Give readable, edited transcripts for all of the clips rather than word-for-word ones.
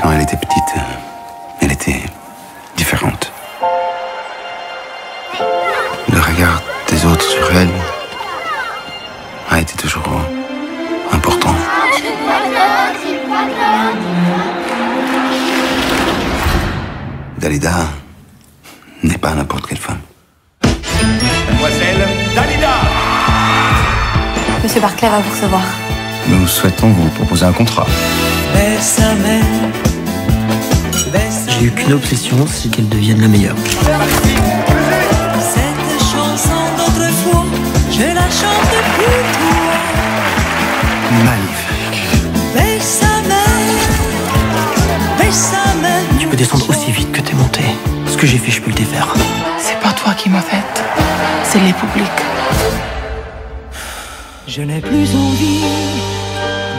Quand elle était petite, elle était différente. Le regard des autres sur elle a été toujours important. Dalida n'est pas n'importe quelle femme. Mademoiselle Dalida! Monsieur Barclay va vous recevoir. Nous souhaitons vous proposer un contrat. J'ai eu qu'une obsession, c'est qu'elle devienne la meilleure. Cette chanson d'autrefois, je la chante pour toi. Magnifique. Tu peux descendre aussi vite que t'es monté. Ce que j'ai fait, je peux le défaire. C'est pas toi qui m'as faite, c'est les publics. Je n'ai plus envie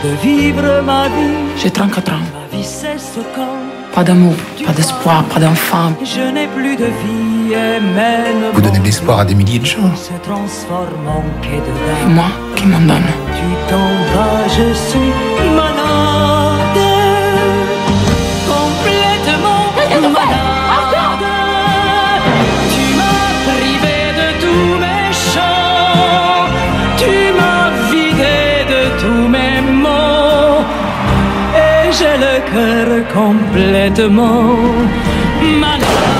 de vivre ma vie. J'ai 34 ans. Ma vie cesse quand. Pas d'amour, pas d'espoir, pas d'enfant. Je n'ai plus de vie et même. Vous donnez de l'espoir à des milliers de gens. Se transforme en quai de rêve. Moi, qui m'en donne. Tu t'en vas, je suis malade. Complètement malade. Tu m'as privé de tous mes chants. Tu m'as vidé de tous mes mots. Et j'ai le cœur complètement malade.